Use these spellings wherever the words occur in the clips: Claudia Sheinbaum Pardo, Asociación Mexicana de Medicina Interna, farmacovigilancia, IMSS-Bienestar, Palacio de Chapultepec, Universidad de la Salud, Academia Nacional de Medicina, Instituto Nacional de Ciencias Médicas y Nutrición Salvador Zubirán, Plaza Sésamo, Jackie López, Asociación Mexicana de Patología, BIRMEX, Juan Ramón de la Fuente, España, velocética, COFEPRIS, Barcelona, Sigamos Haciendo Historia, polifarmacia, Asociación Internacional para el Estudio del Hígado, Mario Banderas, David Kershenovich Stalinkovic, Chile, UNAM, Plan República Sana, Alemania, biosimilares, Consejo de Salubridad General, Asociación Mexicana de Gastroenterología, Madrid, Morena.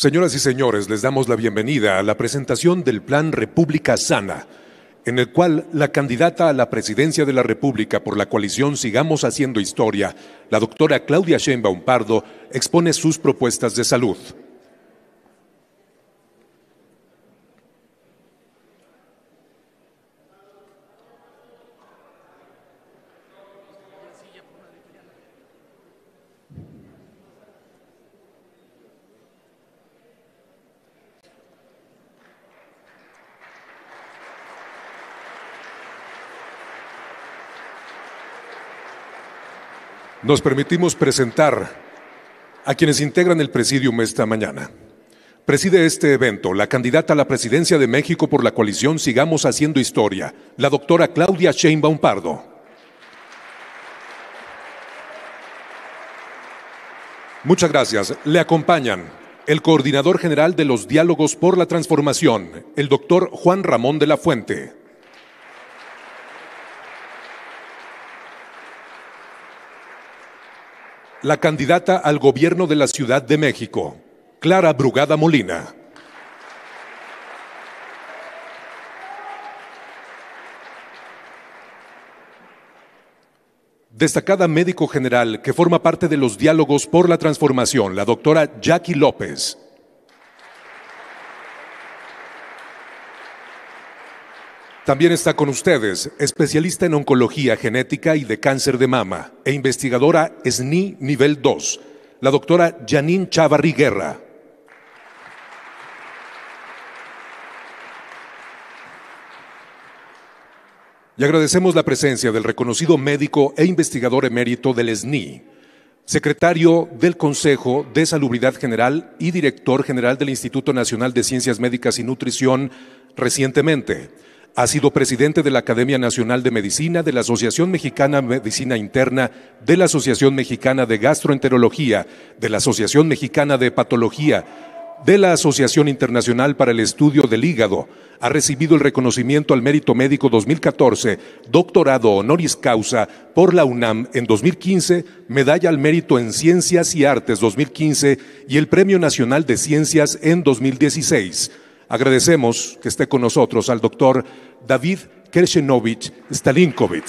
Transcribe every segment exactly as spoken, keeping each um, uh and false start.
Señoras y señores, les damos la bienvenida a la presentación del Plan República Sana, en el cual la candidata a la presidencia de la República por la coalición Sigamos Haciendo Historia, la doctora Claudia Sheinbaum Pardo, expone sus propuestas de salud. Nos permitimos presentar a quienes integran el Presidium esta mañana. Preside este evento la candidata a la presidencia de México por la coalición Sigamos Haciendo Historia, la doctora Claudia Sheinbaum Pardo. Muchas gracias. Le acompañan el coordinador general de los Diálogos por la Transformación, el doctor Juan Ramón de la Fuente. La candidata al gobierno de la Ciudad de México, Clara Brugada Molina. Destacada médico general que forma parte de los Diálogos por la Transformación, la doctora Jackie López. También está con ustedes, especialista en oncología genética y de cáncer de mama e investigadora S N I nivel dos, la doctora Janine Chavarri Guerra. Y agradecemos la presencia del reconocido médico e investigador emérito del S N I, secretario del Consejo de Salubridad General y director general del Instituto Nacional de Ciencias Médicas y Nutrición recientemente. Ha sido presidente de la Academia Nacional de Medicina, de la Asociación Mexicana de Medicina Interna, de la Asociación Mexicana de Gastroenterología, de la Asociación Mexicana de Patología, de la Asociación Internacional para el Estudio del Hígado. Ha recibido el reconocimiento al Mérito Médico dos mil catorce, doctorado honoris causa por la UNAM en dos mil quince, medalla al Mérito en Ciencias y Artes dos mil quince y el Premio Nacional de Ciencias en dos mil dieciséis. Agradecemos que esté con nosotros al doctor David Kershenovich Stalinkovic.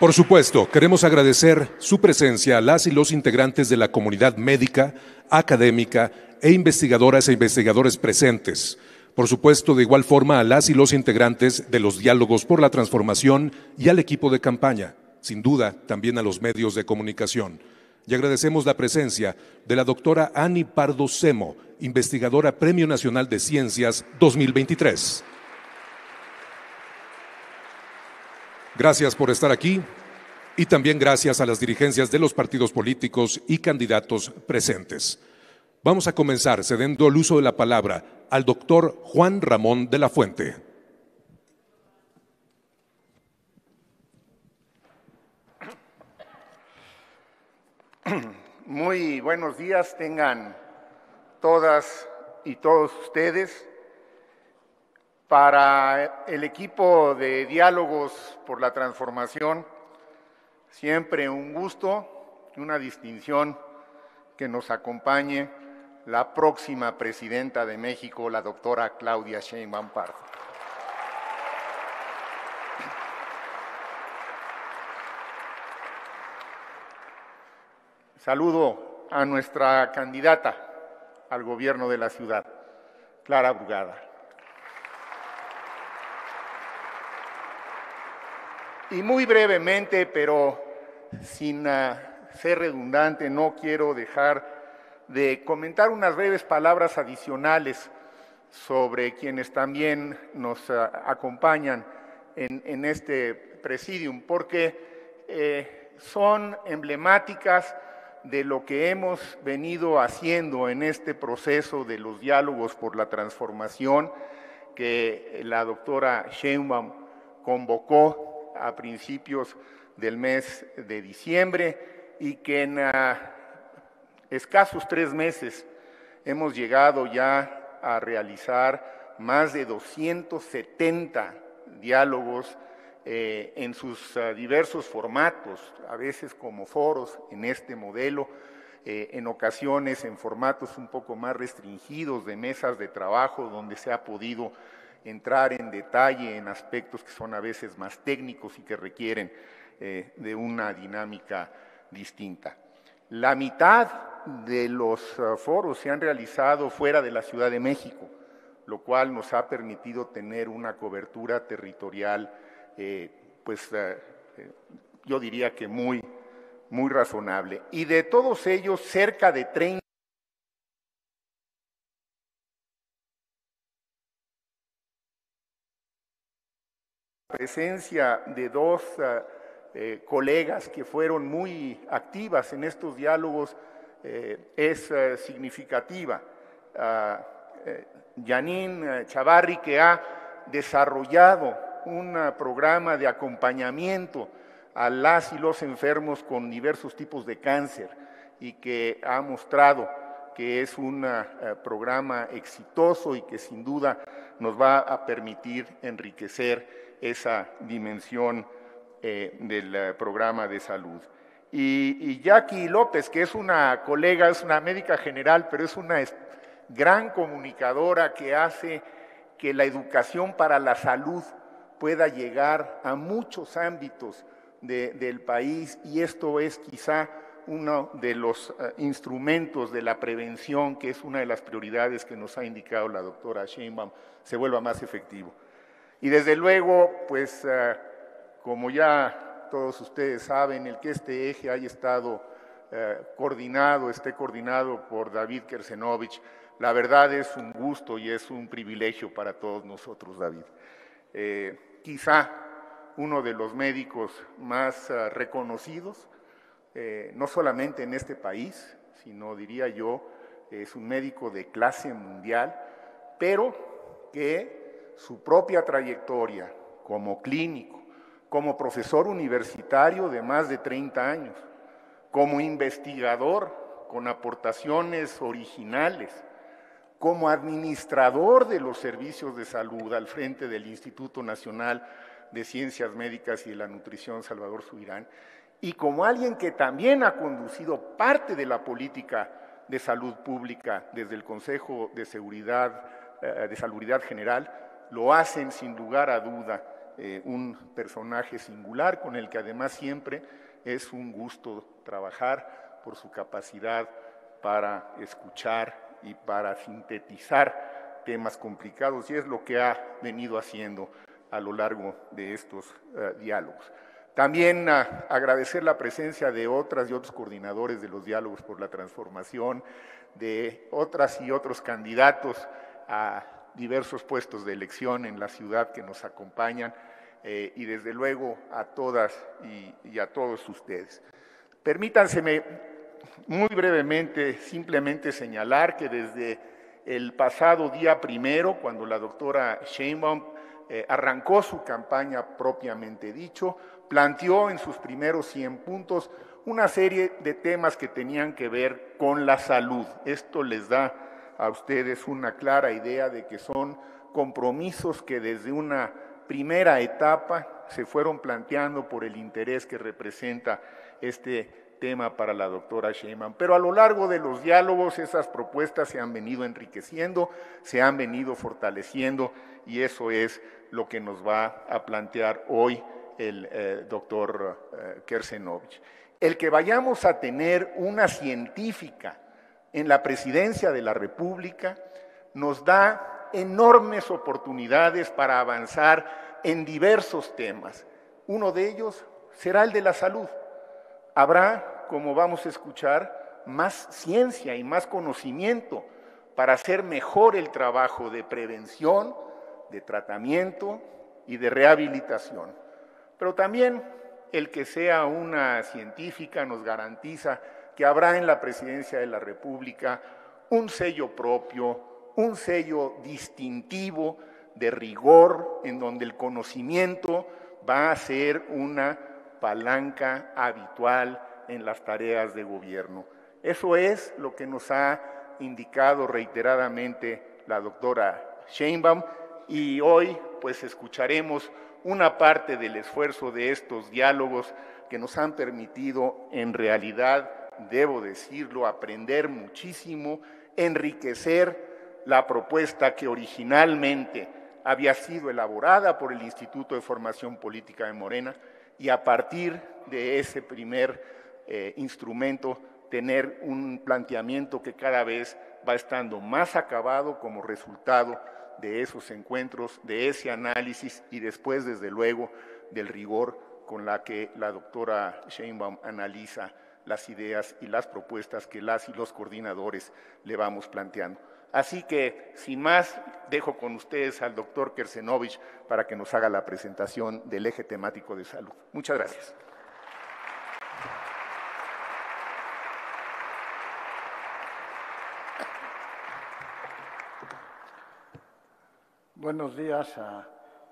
Por supuesto, queremos agradecer su presencia a las y los integrantes de la comunidad médica, académica e investigadoras e investigadores presentes. Por supuesto, de igual forma a las y los integrantes de los Diálogos por la Transformación y al equipo de campaña, sin duda también a los medios de comunicación. Y agradecemos la presencia de la doctora Annie Pardo Semo, investigadora Premio Nacional de Ciencias dos mil veintitrés. Gracias por estar aquí y también gracias a las dirigencias de los partidos políticos y candidatos presentes. Vamos a comenzar cediendo el uso de la palabra al doctor Juan Ramón de la Fuente. Muy buenos días tengan todas y todos ustedes. Para el equipo de Diálogos por la Transformación, siempre un gusto y una distinción que nos acompañe la próxima presidenta de México, la doctora Claudia Sheinbaum Pardo. Saludo a nuestra candidata al gobierno de la ciudad, Clara Brugada. Y muy brevemente, pero sin uh, ser redundante, no quiero dejar de comentar unas breves palabras adicionales sobre quienes también nos uh, acompañan en, en este presidium, porque eh, son emblemáticas de lo que hemos venido haciendo en este proceso de los Diálogos por la Transformación que la doctora Sheinbaum convocó a principios del mes de diciembre y que en uh, escasos tres meses hemos llegado ya a realizar más de doscientos setenta diálogos eh, en sus uh, diversos formatos, a veces como foros en este modelo, eh, en ocasiones en formatos un poco más restringidos de mesas de trabajo donde se ha podido entrar en detalle en aspectos que son a veces más técnicos y que requieren eh, de una dinámica distinta. La mitad de los uh, foros se han realizado fuera de la Ciudad de México, lo cual nos ha permitido tener una cobertura territorial, eh, pues eh, yo diría que muy, muy razonable. Y de todos ellos, cerca de treinta. Presencia de dos eh, colegas que fueron muy activas en estos diálogos eh, es eh, significativa. Ah, eh, Janine Chavarri, que ha desarrollado un programa de acompañamiento a las y los enfermos con diversos tipos de cáncer y que ha mostrado que es un programa exitoso y que sin duda nos va a permitir enriquecer esa dimensión eh, del programa de salud. Y, y Jackie López, que es una colega, es una médica general, pero es una gran comunicadora que hace que la educación para la salud pueda llegar a muchos ámbitos de, del país, y esto es quizá uno de los uh, instrumentos de la prevención, que es una de las prioridades que nos ha indicado la doctora Sheinbaum, se vuelva más efectivo. Y desde luego, pues uh, como ya todos ustedes saben, el que este eje haya estado uh, coordinado, esté coordinado por David Kershenovich, la verdad es un gusto y es un privilegio para todos nosotros, David. Eh, quizá uno de los médicos más uh, reconocidos, eh, no solamente en este país, sino diría yo, es un médico de clase mundial, pero que su propia trayectoria como clínico, como profesor universitario de más de treinta años, como investigador con aportaciones originales, como administrador de los servicios de salud al frente del Instituto Nacional de Ciencias Médicas y de la Nutrición Salvador Zubirán, y como alguien que también ha conducido parte de la política de salud pública desde el Consejo de Seguridad, eh, de Salubridad General, lo hacen sin lugar a duda eh, un personaje singular con el que además siempre es un gusto trabajar por su capacidad para escuchar y para sintetizar temas complicados, y es lo que ha venido haciendo a lo largo de estos uh, diálogos. También uh, agradecer la presencia de otras y otros coordinadores de los diálogos por la transformación, de otras y otros candidatos a diversos puestos de elección en la ciudad que nos acompañan, eh, y desde luego a todas y, y a todos ustedes. Permítanseme muy brevemente, simplemente señalar que desde el pasado día primero, cuando la doctora Sheinbaum eh, arrancó su campaña propiamente dicho, planteó en sus primeros cien puntos una serie de temas que tenían que ver con la salud. Esto les da a ustedes una clara idea de que son compromisos que desde una primera etapa se fueron planteando por el interés que representa este tema para la doctora Sheinbaum, pero a lo largo de los diálogos esas propuestas se han venido enriqueciendo, se han venido fortaleciendo, y eso es lo que nos va a plantear hoy el eh, doctor eh, Kershenovich. El que vayamos a tener una científica en la presidencia de la República nos da enormes oportunidades para avanzar en diversos temas. Uno de ellos será el de la salud. Habrá, como vamos a escuchar, más ciencia y más conocimiento para hacer mejor el trabajo de prevención, de tratamiento y de rehabilitación. Pero también el que sea una científica nos garantiza que habrá en la presidencia de la República un sello propio, un sello distintivo de rigor, en donde el conocimiento va a ser una palanca habitual en las tareas de gobierno. Eso es lo que nos ha indicado reiteradamente la doctora Sheinbaum, y hoy pues escucharemos una parte del esfuerzo de estos diálogos que nos han permitido, en realidad, debo decirlo, aprender muchísimo, enriquecer la propuesta que originalmente había sido elaborada por el Instituto de Formación Política de Morena, y a partir de ese primer eh, instrumento tener un planteamiento que cada vez va estando más acabado como resultado de esos encuentros, de ese análisis y después, desde luego, del rigor con la que la doctora Sheinbaum analiza las ideas y las propuestas que las y los coordinadores le vamos planteando. Así que, sin más, dejo con ustedes al doctor Kershenovich para que nos haga la presentación del eje temático de salud. Muchas gracias. Buenos días a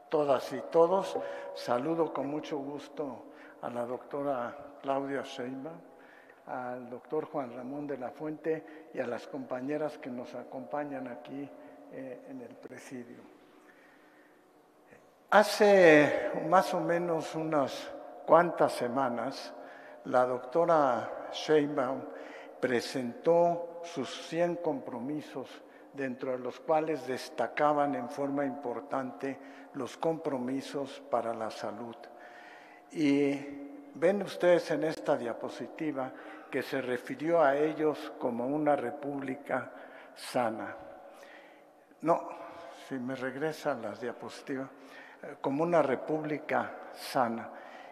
todas y todos. Saludo con mucho gusto a la doctora Claudia Sheinbaum, al doctor Juan Ramón de la Fuente y a las compañeras que nos acompañan aquí eh, en el presidio. Hace más o menos unas cuantas semanas, la doctora Sheinbaum presentó sus cien compromisos, dentro de los cuales destacaban en forma importante los compromisos para la salud. Y ven ustedes en esta diapositiva que se refirió a ellos como una república sana. No, si me regresan las diapositivas, como una república sana.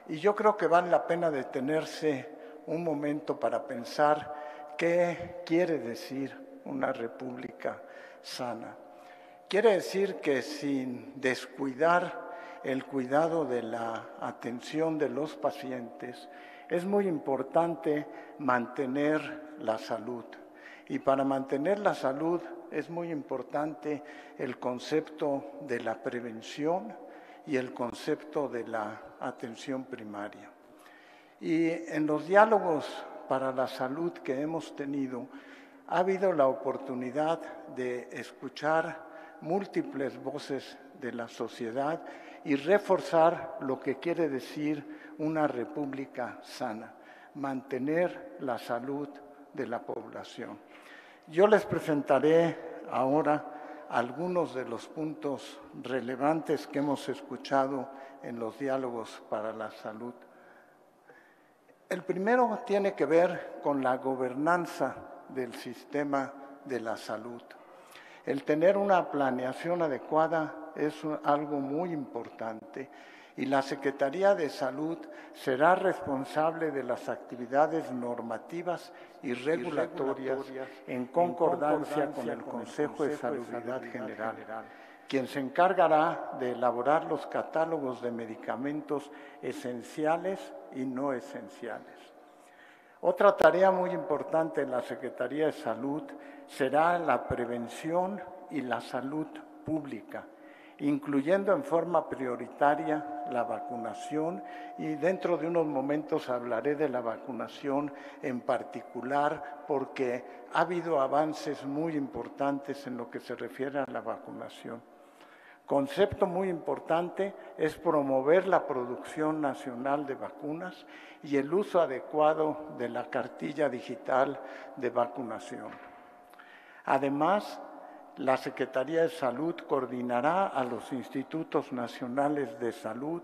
Y yo creo que vale la pena detenerse un momento para pensar qué quiere decir una república sana. Quiere decir que sin descuidar el cuidado de la atención de los pacientes, es muy importante mantener la salud. Y para mantener la salud es muy importante el concepto de la prevención y el concepto de la atención primaria. Y en los diálogos para la salud que hemos tenido, ha habido la oportunidad de escuchar múltiples voces de la sociedad y reforzar lo que quiere decir una república sana, mantener la salud de la población. Yo les presentaré ahora algunos de los puntos relevantes que hemos escuchado en los diálogos para la salud. El primero tiene que ver con la gobernanza del sistema de la salud. El tener una planeación adecuada es algo muy importante y la Secretaría de Salud será responsable de las actividades normativas y regulatorias, y regulatorias en, concordancia en concordancia con el con Consejo el de Salubridad General, General, quien se encargará de elaborar los catálogos de medicamentos esenciales y no esenciales. Otra tarea muy importante en la Secretaría de Salud será la prevención y la salud pública, incluyendo en forma prioritaria la vacunación, y dentro de unos momentos hablaré de la vacunación en particular, porque ha habido avances muy importantes en lo que se refiere a la vacunación. Concepto muy importante es promover la producción nacional de vacunas y el uso adecuado de la cartilla digital de vacunación. Además, la Secretaría de Salud coordinará a los institutos nacionales de salud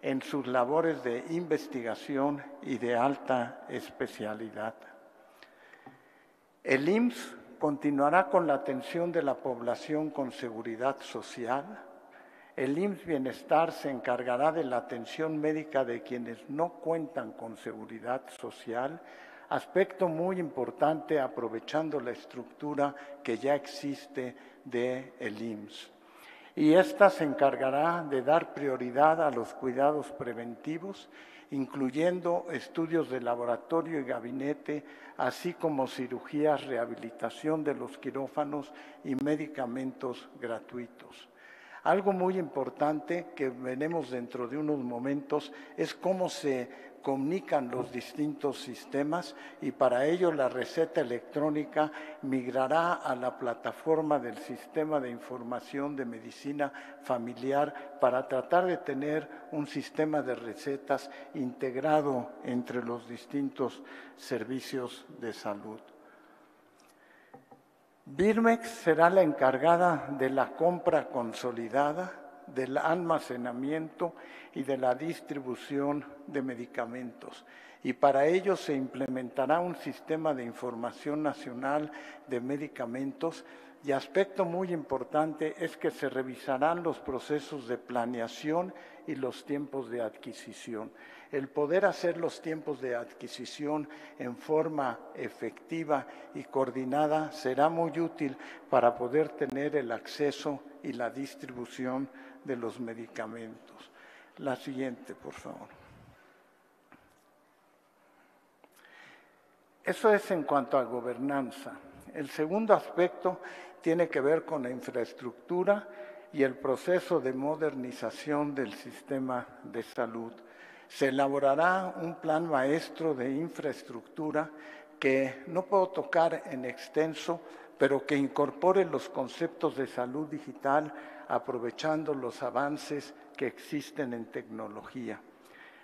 en sus labores de investigación y de alta especialidad. El I M S S continuará con la atención de la población con seguridad social. El I M S S Bienestar se encargará de la atención médica de quienes no cuentan con seguridad social, aspecto muy importante aprovechando la estructura que ya existe del I M S S. Y esta se encargará de dar prioridad a los cuidados preventivos, incluyendo estudios de laboratorio y gabinete, así como cirugías, rehabilitación de los quirófanos y medicamentos gratuitos. Algo muy importante que veremos dentro de unos momentos es cómo se comunican los distintos sistemas, y para ello la receta electrónica migrará a la plataforma del Sistema de Información de Medicina Familiar para tratar de tener un sistema de recetas integrado entre los distintos servicios de salud. BIRMEX será la encargada de la compra consolidada, del almacenamiento y de la distribución de medicamentos. Y para ello se implementará un sistema de información nacional de medicamentos, y aspecto muy importante es que se revisarán los procesos de planeación y los tiempos de adquisición. El poder hacer los tiempos de adquisición en forma efectiva y coordinada será muy útil para poder tener el acceso y la distribución de los medicamentos. La siguiente, por favor. Eso es en cuanto a gobernanza. El segundo aspecto tiene que ver con la infraestructura y el proceso de modernización del sistema de salud. Se elaborará un plan maestro de infraestructura que no puedo tocar en extenso, pero que incorpore los conceptos de salud digital aprovechando los avances que existen en tecnología.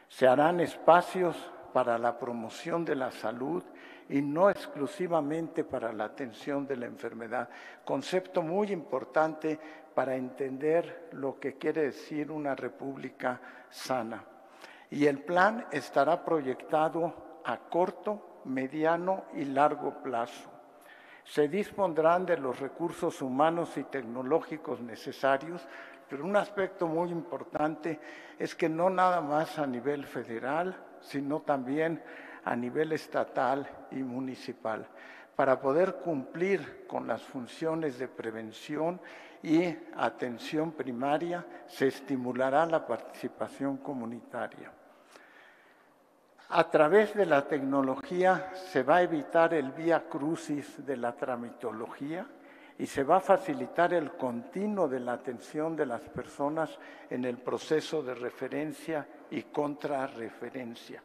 Se harán espacios para la promoción de la salud y no exclusivamente para la atención de la enfermedad. Concepto muy importante para entender lo que quiere decir una república sana. Y el plan estará proyectado a corto, mediano y largo plazo. Se dispondrán de los recursos humanos y tecnológicos necesarios, pero un aspecto muy importante es que no nada más a nivel federal, sino también a nivel estatal y municipal, para poder cumplir con las funciones de prevención y atención primaria, se estimulará la participación comunitaria. A través de la tecnología se va a evitar el vía crucis de la tramitología y se va a facilitar el continuo de la atención de las personas en el proceso de referencia y contrarreferencia.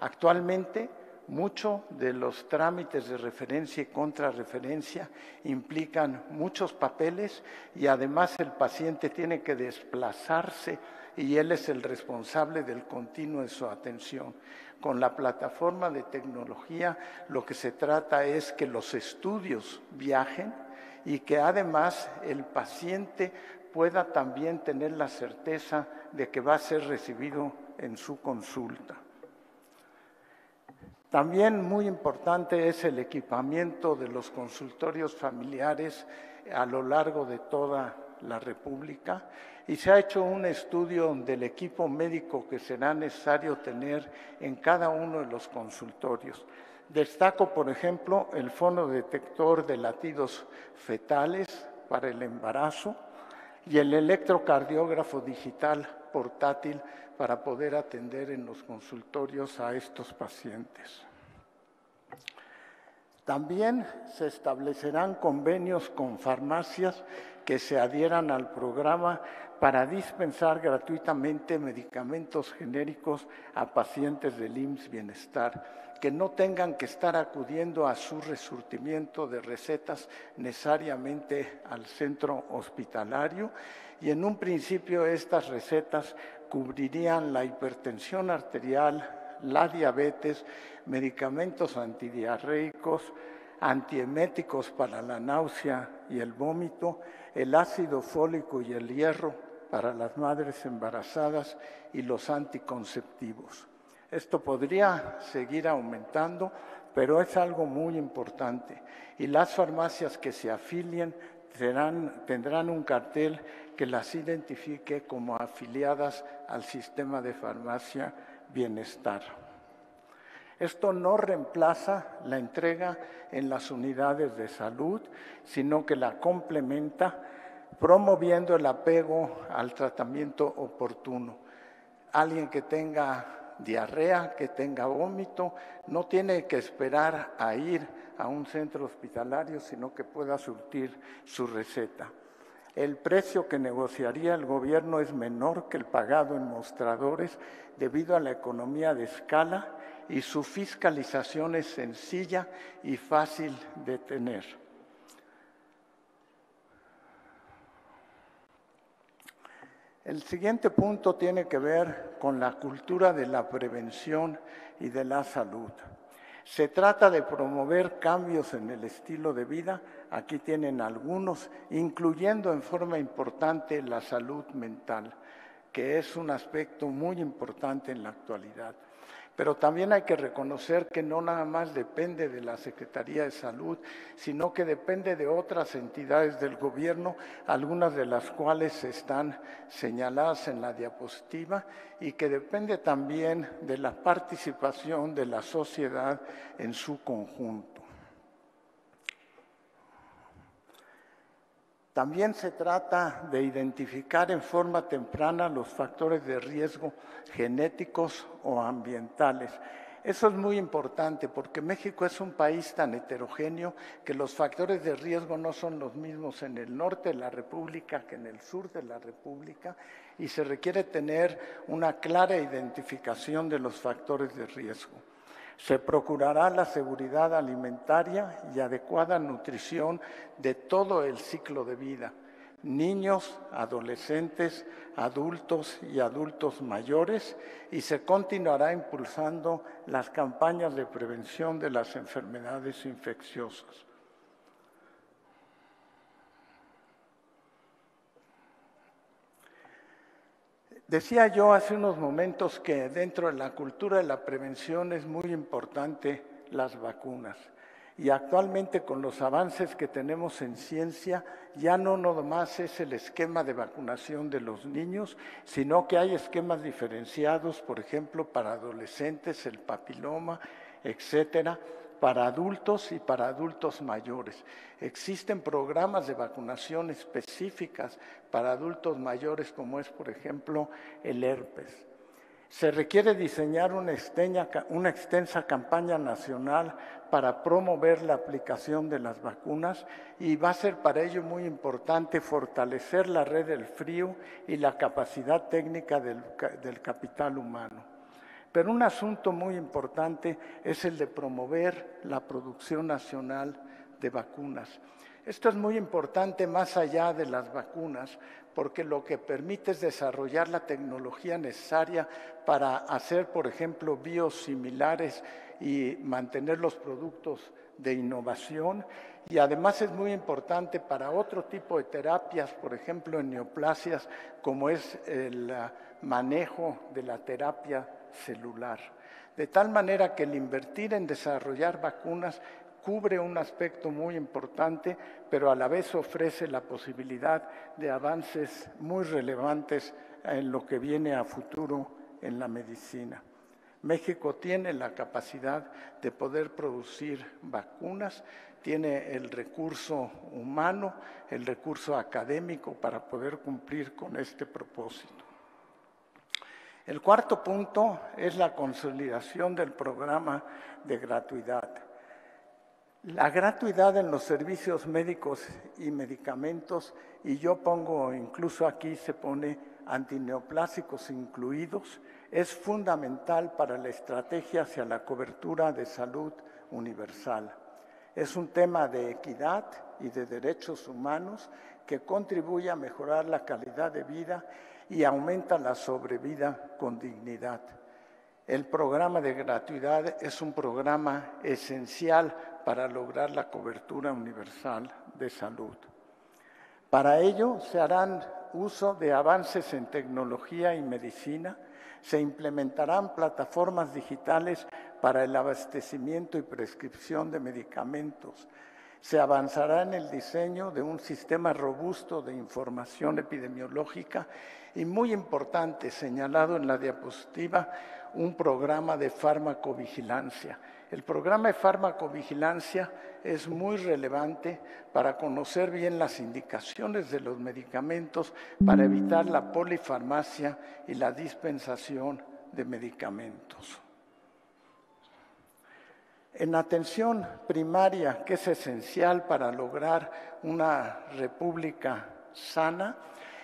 Actualmente, muchos de los trámites de referencia y contrarreferencia implican muchos papeles, y además el paciente tiene que desplazarse y él es el responsable del continuo de su atención. Con la plataforma de tecnología, lo que se trata es que los estudios viajen y que además el paciente pueda también tener la certeza de que va a ser recibido en su consulta. También muy importante es el equipamiento de los consultorios familiares a lo largo de toda la República, y se ha hecho un estudio del equipo médico que será necesario tener en cada uno de los consultorios. Destaco, por ejemplo, el fonodetector de latidos fetales para el embarazo y el electrocardiógrafo digital portátil para poder atender en los consultorios a estos pacientes. También se establecerán convenios con farmacias que se adhieran al programa para dispensar gratuitamente medicamentos genéricos a pacientes del I M S S Bienestar, que no tengan que estar acudiendo a su resurtimiento de recetas necesariamente al centro hospitalario, y en un principio estas recetas cubrirían la hipertensión arterial, la diabetes, medicamentos antidiarreicos, antieméticos para la náusea y el vómito, el ácido fólico y el hierro para las madres embarazadas y los anticonceptivos. Esto podría seguir aumentando, pero es algo muy importante, y las farmacias que se afilien serán, tendrán un cartel que las identifique como afiliadas al sistema de farmacia Bienestar. Esto no reemplaza la entrega en las unidades de salud, sino que la complementa, promoviendo el apego al tratamiento oportuno. Alguien que tenga diarrea, que tenga vómito, no tiene que esperar a ir a un centro hospitalario, sino que pueda surtir su receta. El precio que negociaría el gobierno es menor que el pagado en mostradores debido a la economía de escala y su fiscalización es sencilla y fácil de tener. El siguiente punto tiene que ver con la cultura de la prevención y de la salud. Se trata de promover cambios en el estilo de vida, aquí tienen algunos, incluyendo en forma importante la salud mental, que es un aspecto muy importante en la actualidad. Pero también hay que reconocer que no nada más depende de la Secretaría de Salud, sino que depende de otras entidades del gobierno, algunas de las cuales están señaladas en la diapositiva, y que depende también de la participación de la sociedad en su conjunto. También se trata de identificar en forma temprana los factores de riesgo genéticos o ambientales. Eso es muy importante porque México es un país tan heterogéneo que los factores de riesgo no son los mismos en el norte de la República que en el sur de la República y se requiere tener una clara identificación de los factores de riesgo. Se procurará la seguridad alimentaria y adecuada nutrición de todo el ciclo de vida, niños, adolescentes, adultos y adultos mayores, y se continuará impulsando las campañas de prevención de las enfermedades infecciosas. Decía yo hace unos momentos que dentro de la cultura de la prevención es muy importante las vacunas. Y actualmente con los avances que tenemos en ciencia, ya no nomás es el esquema de vacunación de los niños, sino que hay esquemas diferenciados, por ejemplo, para adolescentes, el papiloma, etcétera, para adultos y para adultos mayores. Existen programas de vacunación específicas para adultos mayores, como es, por ejemplo, el herpes. Se requiere diseñar una extensa, una extensa campaña nacional para promover la aplicación de las vacunas y va a ser para ello muy importante fortalecer la red del frío y la capacidad técnica del, del capital humano. Pero un asunto muy importante es el de promover la producción nacional de vacunas. Esto es muy importante más allá de las vacunas, porque lo que permite es desarrollar la tecnología necesaria para hacer, por ejemplo, biosimilares y mantener los productos de innovación. Y además es muy importante para otro tipo de terapias, por ejemplo, en neoplasias, como es el manejo de la terapia celular. De tal manera que el invertir en desarrollar vacunas cubre un aspecto muy importante, pero a la vez ofrece la posibilidad de avances muy relevantes en lo que viene a futuro en la medicina. México tiene la capacidad de poder producir vacunas, tiene el recurso humano, el recurso académico para poder cumplir con este propósito. El cuarto punto es la consolidación del programa de gratuidad. La gratuidad en los servicios médicos y medicamentos, y yo pongo, incluso aquí se pone antineoplásicos incluidos, es fundamental para la estrategia hacia la cobertura de salud universal. Es un tema de equidad y de derechos humanos que contribuye a mejorar la calidad de vida y aumenta la sobrevida con dignidad. El programa de gratuidad es un programa esencial para lograr la cobertura universal de salud. Para ello se harán uso de avances en tecnología y medicina, se implementarán plataformas digitales para el abastecimiento y prescripción de medicamentos, se avanzará en el diseño de un sistema robusto de información epidemiológica y, muy importante, señalado en la diapositiva, un programa de farmacovigilancia. El programa de farmacovigilancia es muy relevante para conocer bien las indicaciones de los medicamentos, para evitar la polifarmacia y la dispensación de medicamentos. En atención primaria, que es esencial para lograr una república Sana,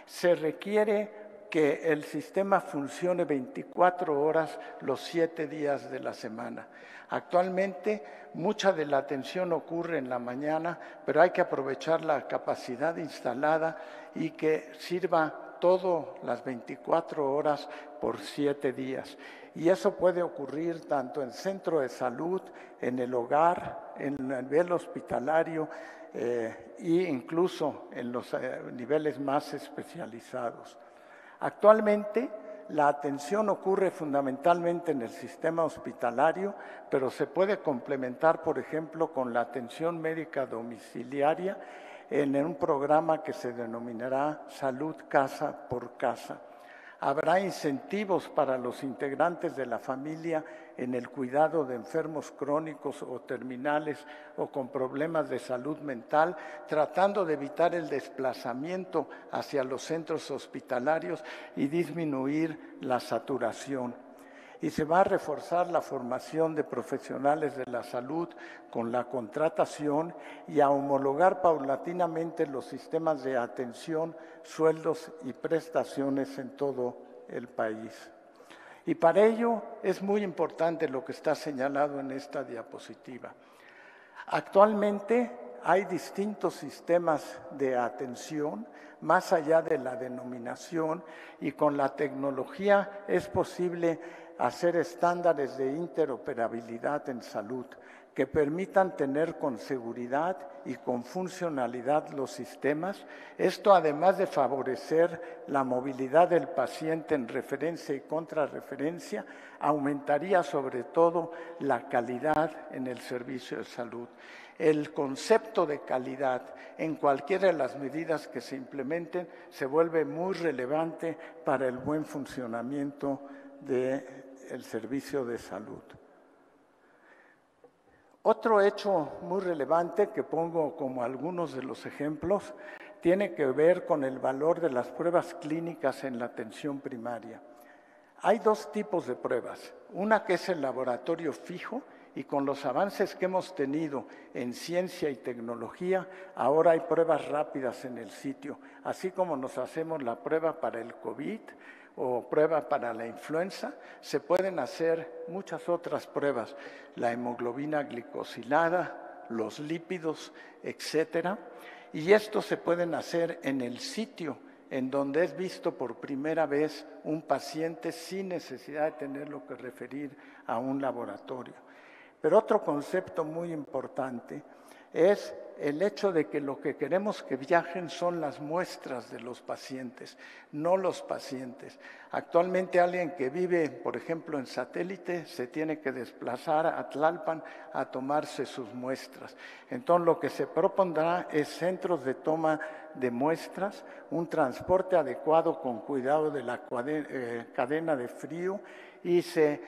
se requiere que el sistema funcione veinticuatro horas los siete días de la semana. Actualmente, mucha de la atención ocurre en la mañana, pero hay que aprovechar la capacidad instalada y que sirva todo las veinticuatro horas por siete días. Y eso puede ocurrir tanto en centro de salud, en el hogar, en el nivel hospitalario eh, e incluso en los eh, niveles más especializados. Actualmente, la atención ocurre fundamentalmente en el sistema hospitalario, pero se puede complementar, por ejemplo, con la atención médica domiciliaria en un programa que se denominará Salud Casa por Casa. Habrá incentivos para los integrantes de la familia en el cuidado de enfermos crónicos o terminales o con problemas de salud mental, tratando de evitar el desplazamiento hacia los centros hospitalarios y disminuir la saturación. Y se va a reforzar la formación de profesionales de la salud con la contratación y a homologar paulatinamente los sistemas de atención, sueldos y prestaciones en todo el país. Y para ello es muy importante lo que está señalado en esta diapositiva. Actualmente hay distintos sistemas de atención, más allá de la denominación, y con la tecnología es posible hacer estándares de interoperabilidad en salud que permitan tener con seguridad y con funcionalidad los sistemas. Esto además de favorecer la movilidad del paciente en referencia y contrarreferencia, aumentaría sobre todo la calidad en el servicio de salud. El concepto de calidad en cualquiera de las medidas que se implementen se vuelve muy relevante para el buen funcionamiento del servicio de salud. Otro hecho muy relevante que pongo como algunos de los ejemplos tiene que ver con el valor de las pruebas clínicas en la atención primaria. Hay dos tipos de pruebas, una que es el laboratorio fijo, y con los avances que hemos tenido en ciencia y tecnología, ahora hay pruebas rápidas en el sitio, así como nos hacemos la prueba para el COVID o prueba para la influenza, se pueden hacer muchas otras pruebas, la hemoglobina glicosilada, los lípidos, etcétera, y estos se pueden hacer en el sitio en donde es visto por primera vez un paciente sin necesidad de tenerlo que referir a un laboratorio. Pero otro concepto muy importante es el hecho de que lo que queremos que viajen son las muestras de los pacientes, no los pacientes. Actualmente alguien que vive, por ejemplo, en satélite, se tiene que desplazar a Tlalpan a tomarse sus muestras. Entonces, lo que se propondrá es centros de toma de muestras, un transporte adecuado con cuidado de la cadena de frío y se,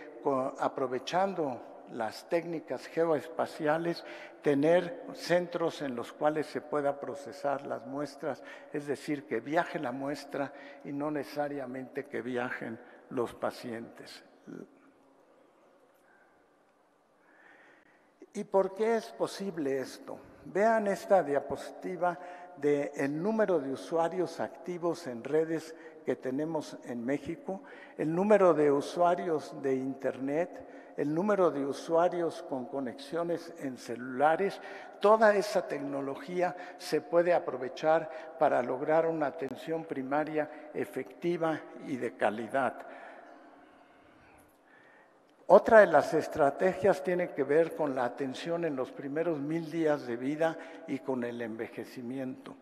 aprovechando las técnicas geoespaciales, tener centros en los cuales se pueda procesar las muestras, es decir, que viaje la muestra y no necesariamente que viajen los pacientes. ¿Y por qué es posible esto? Vean esta diapositiva del número de usuarios activos en redes que tenemos en México, el número de usuarios de Internet, el número de usuarios con conexiones en celulares. Toda esa tecnología se puede aprovechar para lograr una atención primaria efectiva y de calidad. Otra de las estrategias tiene que ver con la atención en los primeros mil días de vida y con el envejecimiento.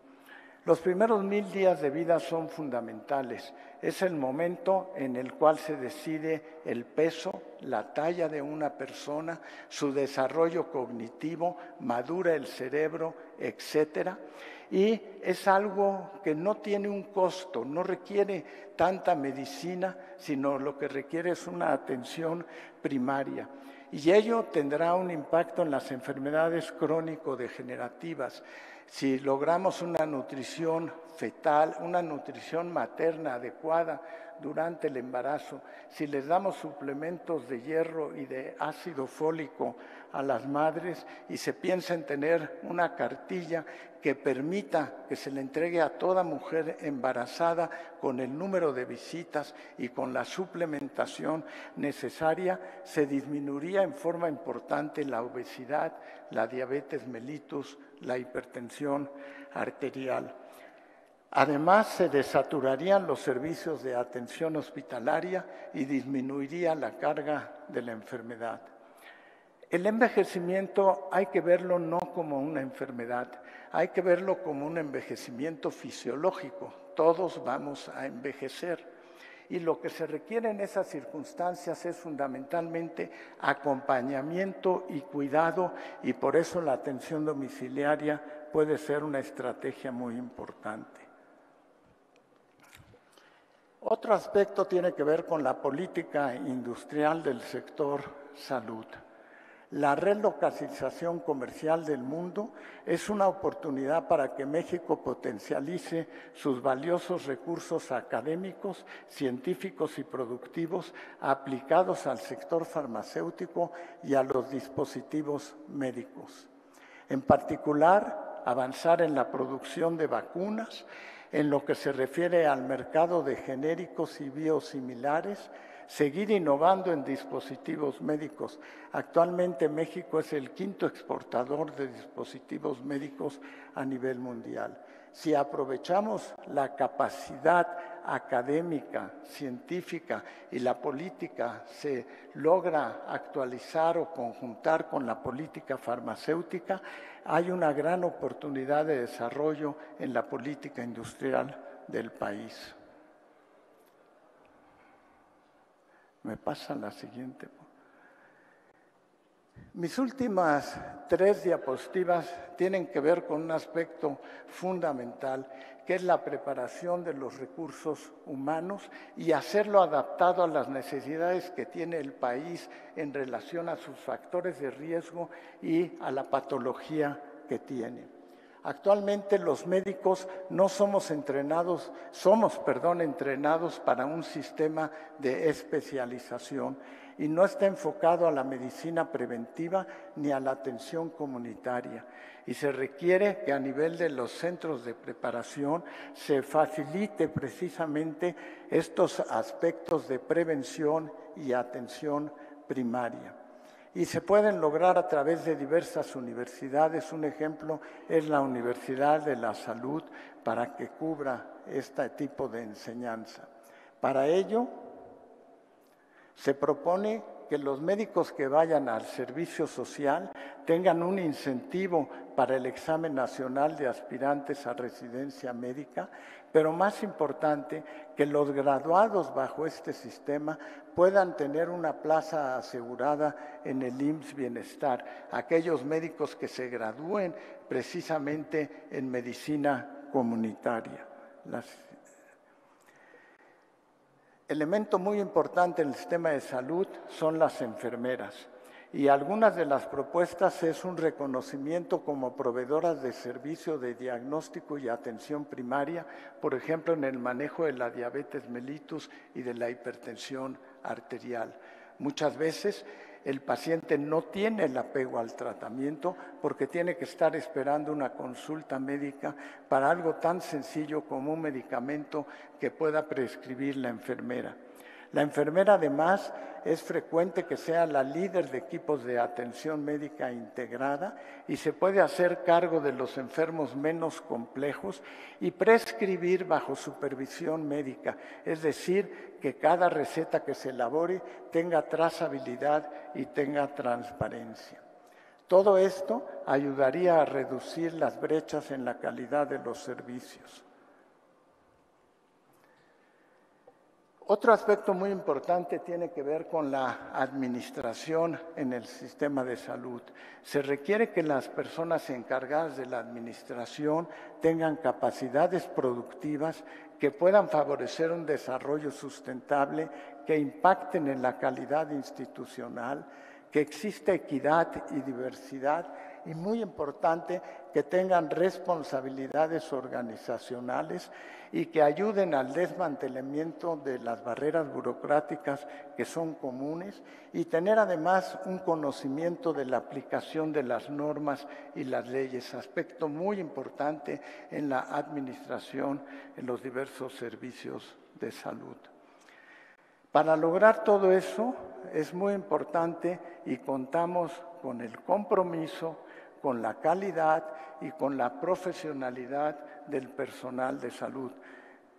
Los primeros mil días de vida son fundamentales. Es el momento en el cual se decide el peso, la talla de una persona, su desarrollo cognitivo, madura el cerebro, etcétera. Y es algo que no tiene un costo, no requiere tanta medicina, sino lo que requiere es una atención primaria, y ello tendrá un impacto en las enfermedades crónico-degenerativas. Si logramos una nutrición fetal, una nutrición materna adecuada durante el embarazo, si les damos suplementos de hierro y de ácido fólico a las madres y se piensa en tener una cartilla que permita que se le entregue a toda mujer embarazada con el número de visitas y con la suplementación necesaria, se disminuiría en forma importante la obesidad, la diabetes mellitus, la hipertensión arterial. Además, se desaturarían los servicios de atención hospitalaria y disminuiría la carga de la enfermedad. El envejecimiento hay que verlo no como una enfermedad, hay que verlo como un envejecimiento fisiológico. Todos vamos a envejecer y lo que se requiere en esas circunstancias es fundamentalmente acompañamiento y cuidado, y por eso la atención domiciliaria puede ser una estrategia muy importante. Otro aspecto tiene que ver con la política industrial del sector salud. La relocalización comercial del mundo es una oportunidad para que México potencialice sus valiosos recursos académicos, científicos y productivos aplicados al sector farmacéutico y a los dispositivos médicos. En particular, avanzar en la producción de vacunas, en lo que se refiere al mercado de genéricos y biosimilares, seguir innovando en dispositivos médicos. Actualmente México es el quinto exportador de dispositivos médicos a nivel mundial. Si aprovechamos la capacidad académica, científica y la política se logra actualizar o conjuntar con la política farmacéutica, hay una gran oportunidad de desarrollo en la política industrial del país. Me pasa la siguiente. Mis últimas tres diapositivas tienen que ver con un aspecto fundamental, que es la preparación de los recursos humanos y hacerlo adaptado a las necesidades que tiene el país en relación a sus factores de riesgo y a la patología que tiene. Actualmente los médicos no somos entrenados, somos, perdón, entrenados para un sistema de especialización y no está enfocado a la medicina preventiva ni a la atención comunitaria. Y se requiere que a nivel de los centros de preparación se facilite precisamente estos aspectos de prevención y atención primaria. Y se pueden lograr a través de diversas universidades. Un ejemplo es la Universidad de la Salud para que cubra este tipo de enseñanza. Para ello, se propone que los médicos que vayan al servicio social tengan un incentivo para el examen nacional de aspirantes a residencia médica, pero más importante, que los graduados bajo este sistema puedan tener una plaza asegurada en el I M S S Bienestar, aquellos médicos que se gradúen precisamente en medicina comunitaria. Las Elemento muy importante en el sistema de salud son las enfermeras, y algunas de las propuestas es un reconocimiento como proveedoras de servicio de diagnóstico y atención primaria, por ejemplo, en el manejo de la diabetes mellitus y de la hipertensión arterial. Muchas veces el paciente no tiene el apego al tratamiento porque tiene que estar esperando una consulta médica para algo tan sencillo como un medicamento que pueda prescribir la enfermera. La enfermera, además, es frecuente que sea la líder de equipos de atención médica integrada y se puede hacer cargo de los enfermos menos complejos y prescribir bajo supervisión médica, es decir, que cada receta que se elabore tenga trazabilidad y tenga transparencia. Todo esto ayudaría a reducir las brechas en la calidad de los servicios. Otro aspecto muy importante tiene que ver con la administración en el sistema de salud. Se requiere que las personas encargadas de la administración tengan capacidades productivas que puedan favorecer un desarrollo sustentable que impacten en la calidad institucional, que exista equidad y diversidad y, muy importante, que tengan responsabilidades organizacionales y que ayuden al desmantelamiento de las barreras burocráticas que son comunes y tener además un conocimiento de la aplicación de las normas y las leyes, aspecto muy importante en la administración en los diversos servicios de salud. Para lograr todo eso es muy importante y contamos con el compromiso, con la calidad y con la profesionalidad del personal de salud.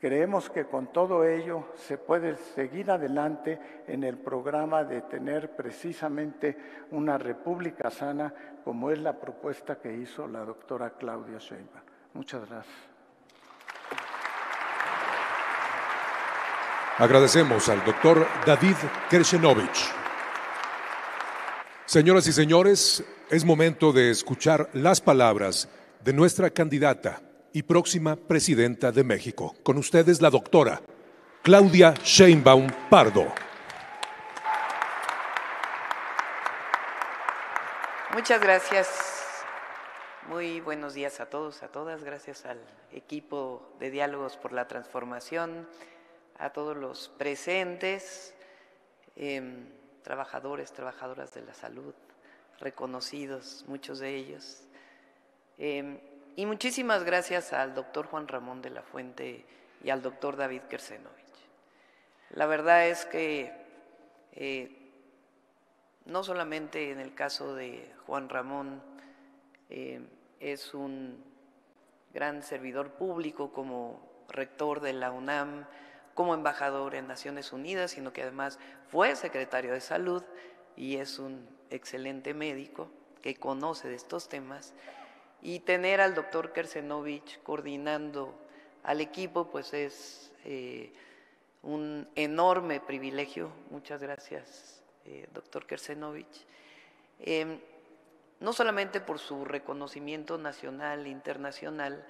Creemos que con todo ello se puede seguir adelante en el programa de tener precisamente una república sana, como es la propuesta que hizo la doctora Claudia Sheinbaum. Muchas gracias. Agradecemos al doctor David Kershenovich. Señoras y señores, es momento de escuchar las palabras de nuestra candidata y próxima presidenta de México. Con ustedes, la doctora Claudia Sheinbaum Pardo. Muchas gracias. Muy buenos días a todos, a todas. Gracias al equipo de Diálogos por la Transformación, a todos los presentes, eh, trabajadores, trabajadoras de la salud, reconocidos, muchos de ellos. Eh, y muchísimas gracias al doctor Juan Ramón de la Fuente y al doctor David Kershenovich. La verdad es que eh, no solamente en el caso de Juan Ramón, eh, es un gran servidor público como rector de la UNAM, como embajador en Naciones Unidas, sino que además fue secretario de Salud y es un excelente médico que conoce de estos temas, y tener al doctor Kershenovich coordinando al equipo pues es eh, un enorme privilegio. Muchas gracias, eh, doctor Kershenovich, eh, no solamente por su reconocimiento nacional e internacional,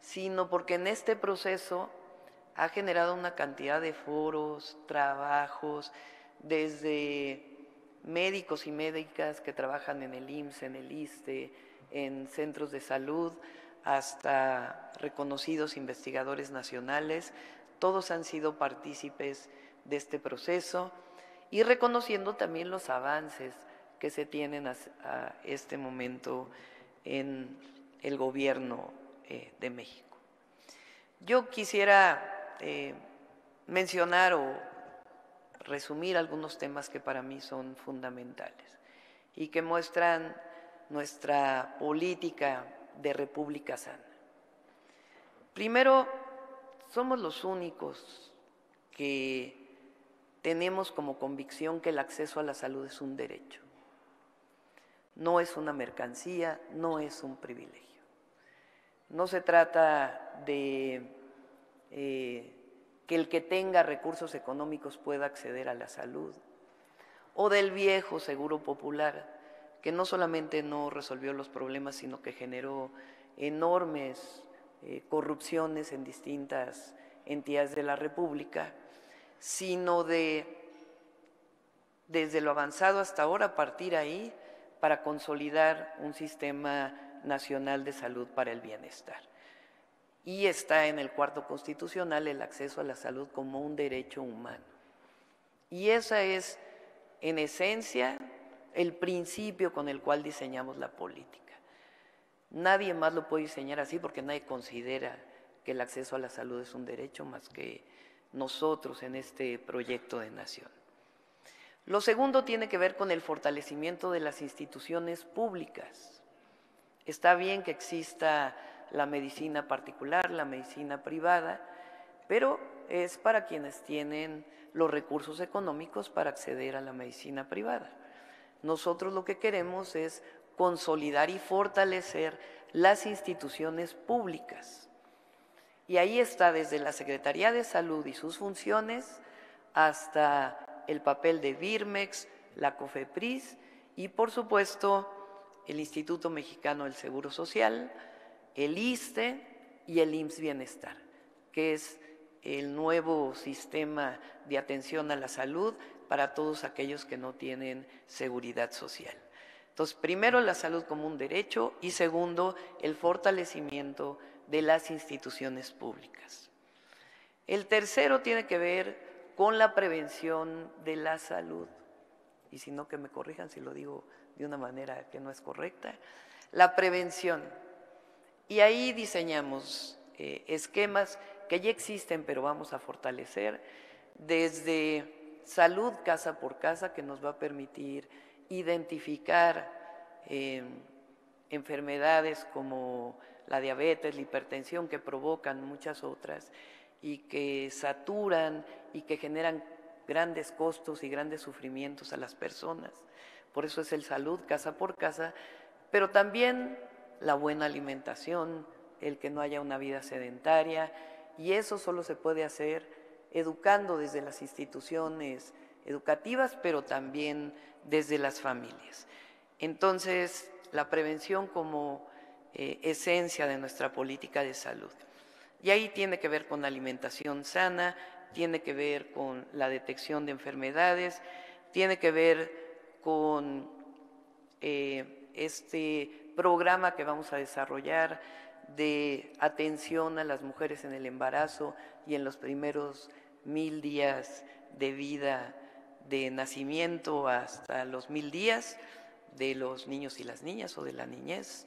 sino porque en este proceso ha generado una cantidad de foros, trabajos, desde médicos y médicas que trabajan en el I M S S, en el ISSSTE, en centros de salud, hasta reconocidos investigadores nacionales. Todos han sido partícipes de este proceso y reconociendo también los avances que se tienen a, a este momento en el gobierno eh, de México. Yo quisiera eh, mencionar o resumir algunos temas que para mí son fundamentales y que muestran nuestra política de república sana. Primero, somos los únicos que tenemos como convicción que el acceso a la salud es un derecho, no es una mercancía, no es un privilegio. No se trata de eh, que el que tenga recursos económicos pueda acceder a la salud, o del viejo seguro popular, que no solamente no resolvió los problemas, sino que generó enormes eh, corrupciones en distintas entidades de la República, sino de, desde lo avanzado hasta ahora, partir ahí para consolidar un sistema nacional de salud para el bienestar. Y está en el cuarto constitucional el acceso a la salud como un derecho humano. Y ese es, en esencia, el principio con el cual diseñamos la política. Nadie más lo puede diseñar así porque nadie considera que el acceso a la salud es un derecho más que nosotros en este proyecto de nación. Lo segundo tiene que ver con el fortalecimiento de las instituciones públicas. Está bien que exista la medicina particular, la medicina privada, pero es para quienes tienen los recursos económicos para acceder a la medicina privada. Nosotros lo que queremos es consolidar y fortalecer las instituciones públicas. Y ahí está desde la Secretaría de Salud y sus funciones hasta el papel de BIRMEX, la COFEPRIS y, por supuesto, el Instituto Mexicano del Seguro Social, el ISSSTE y el I M S S-Bienestar, que es el nuevo sistema de atención a la salud para todos aquellos que no tienen seguridad social. Entonces, primero, la salud como un derecho y segundo, el fortalecimiento de las instituciones públicas. El tercero tiene que ver con la prevención de la salud, y si no que me corrijan si lo digo de una manera que no es correcta, la prevención. Y ahí diseñamos eh, esquemas que ya existen, pero vamos a fortalecer desde salud casa por casa, que nos va a permitir identificar eh, enfermedades como la diabetes, la hipertensión, que provocan muchas otras y que saturan y que generan grandes costos y grandes sufrimientos a las personas. Por eso es el salud casa por casa, pero también la buena alimentación, el que no haya una vida sedentaria, y eso solo se puede hacer educando desde las instituciones educativas, pero también desde las familias. Entonces, la prevención como eh, esencia de nuestra política de salud. Y ahí tiene que ver con alimentación sana, tiene que ver con la detección de enfermedades, tiene que ver con eh, este programa que vamos a desarrollar de atención a las mujeres en el embarazo y en los primeros mil días de vida de nacimiento hasta los mil días de los niños y las niñas o de la niñez.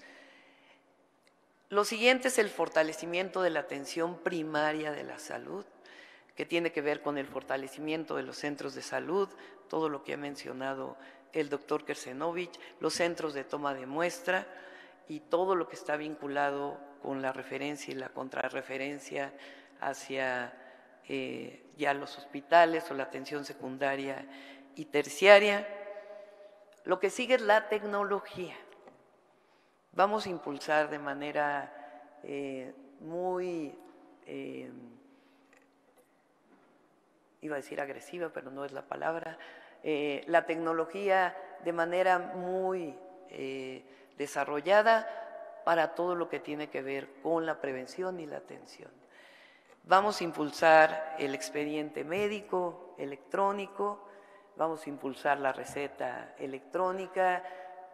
Lo siguiente es el fortalecimiento de la atención primaria de la salud, que tiene que ver con el fortalecimiento de los centros de salud, todo lo que ha mencionado el doctor Kershenovich, los centros de toma de muestra y todo lo que está vinculado con la referencia y la contrarreferencia hacia eh, ya los hospitales o la atención secundaria y terciaria. Lo que sigue es la tecnología. Vamos a impulsar de manera eh, muy, eh, iba a decir agresiva, pero no es la palabra, eh, la tecnología de manera muy eh, desarrollada para todo lo que tiene que ver con la prevención y la atención. Vamos a impulsar el expediente médico electrónico, vamos a impulsar la receta electrónica,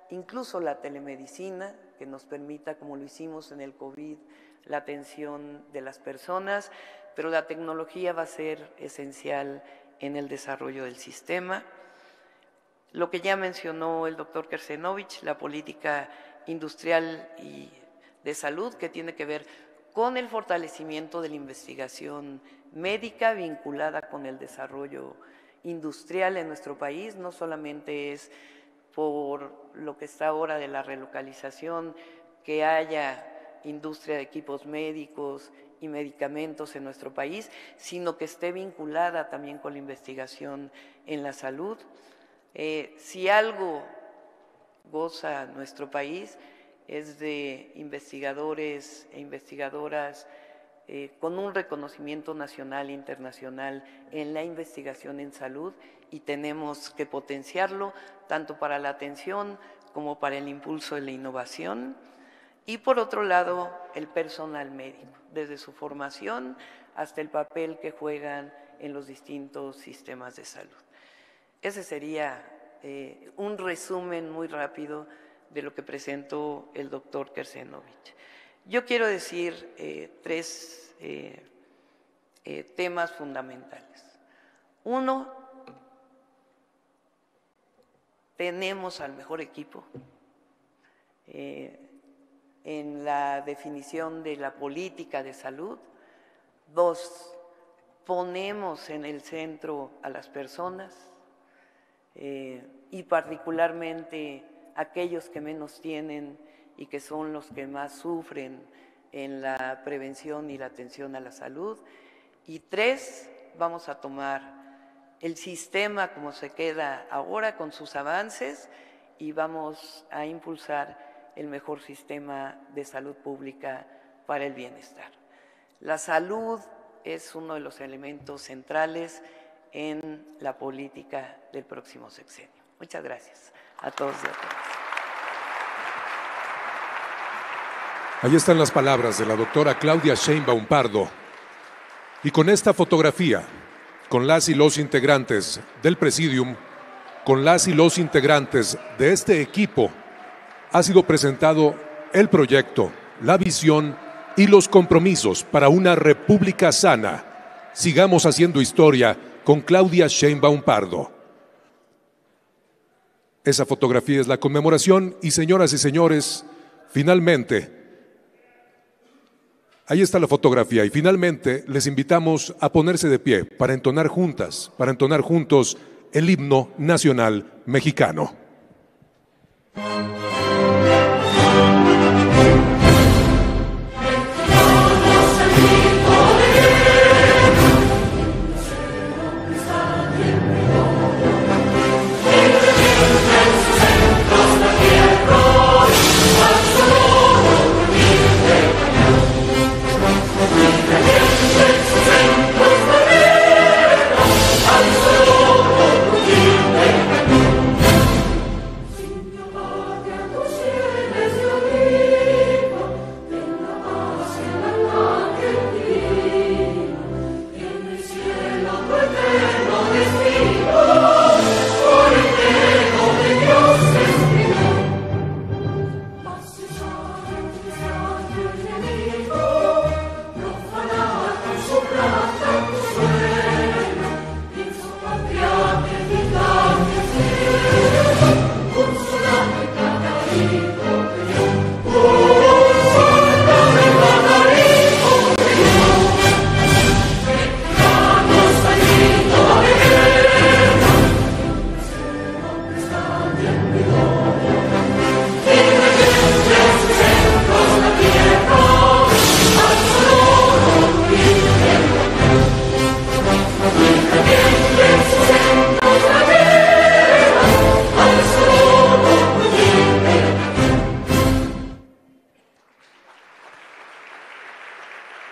incluso la telemedicina, que nos permita, como lo hicimos en el COVID, la atención de las personas, pero la tecnología va a ser esencial en el desarrollo del sistema. Lo que ya mencionó el doctor Kershenovich, la política industrial y de salud, que tiene que ver con el fortalecimiento de la investigación médica vinculada con el desarrollo industrial en nuestro país, no solamente es por lo que está ahora de la relocalización, que haya industria de equipos médicos y medicamentos en nuestro país, sino que esté vinculada también con la investigación en la salud. Eh, si algo goza nuestro país es de investigadores e investigadoras eh, con un reconocimiento nacional e internacional en la investigación en salud, y tenemos que potenciarlo tanto para la atención como para el impulso de la innovación. Y por otro lado, el personal médico, desde su formación hasta el papel que juegan en los distintos sistemas de salud. Ese sería eh, un resumen muy rápido de lo que presentó el doctor Kershenovich. Yo quiero decir eh, tres eh, eh, temas fundamentales. Uno, tenemos al mejor equipo. Eh, en la definición de la política de salud. Dos, ponemos en el centro a las personas eh, y particularmente aquellos que menos tienen y que son los que más sufren en la prevención y la atención a la salud. Y tres, vamos a tomar el sistema como se queda ahora con sus avances y vamos a impulsar el mejor sistema de salud pública para el bienestar. La salud es uno de los elementos centrales en la política del próximo sexenio. Muchas gracias a todos y a todas. Ahí están las palabras de la doctora Claudia Sheinbaum Pardo, Y con esta fotografía, con las y los integrantes del Presidium, con las y los integrantes de este equipo, ha sido presentado el proyecto, la visión y los compromisos para una república sana. Sigamos haciendo historia con Claudia Sheinbaum Pardo. Esa fotografía es la conmemoración y, señoras y señores, finalmente, ahí está la fotografía y finalmente les invitamos a ponerse de pie para entonar juntas, para entonar juntos el himno nacional mexicano.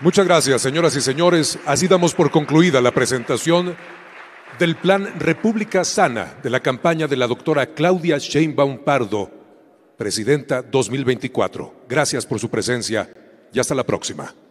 Muchas gracias, señoras y señores. Así damos por concluida la presentación del Plan República Sana de la campaña de la doctora Claudia Sheinbaum Pardo, Presidenta dos mil veinticuatro. Gracias por su presencia y hasta la próxima.